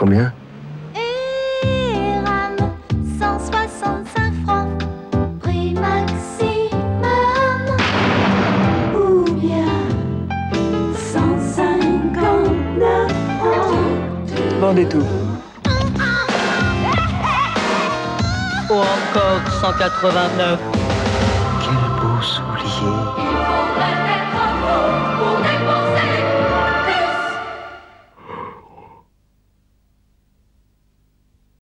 Combien? Eram, 165 francs. Prix maximum. Ou bien 159 francs. Vendez tout. Ou encore 189.